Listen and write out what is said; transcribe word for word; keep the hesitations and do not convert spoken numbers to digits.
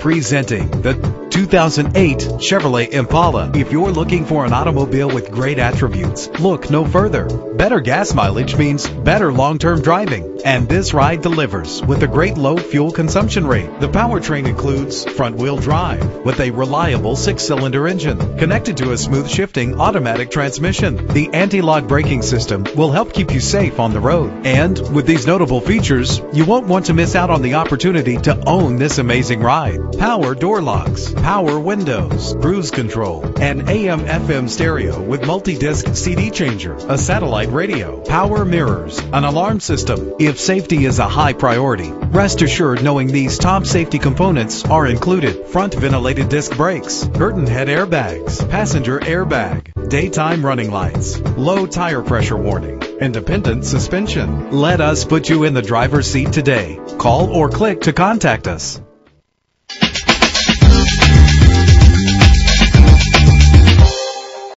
Presenting the two thousand eight Chevrolet Impala. If you're looking for an automobile with great attributes, look no further. Better gas mileage means better long-term driving, and this ride delivers with a great low fuel consumption rate. The powertrain includes front-wheel drive with a reliable six-cylinder engine connected to a smooth shifting automatic transmission. The anti-lock braking system will help keep you safe on the road, and with these notable features, you won't want to miss out on the opportunity to own this amazing ride. Power door locks, power windows, cruise control, an A M F M stereo with multi-disc C D changer, a satellite radio, power mirrors, an alarm system. If safety is a high priority, rest assured knowing these top safety components are included: front ventilated disc brakes, curtain head airbags, passenger airbag, daytime running lights, low tire pressure warning, independent suspension. Let us put you in the driver's seat today. Call or click to contact us.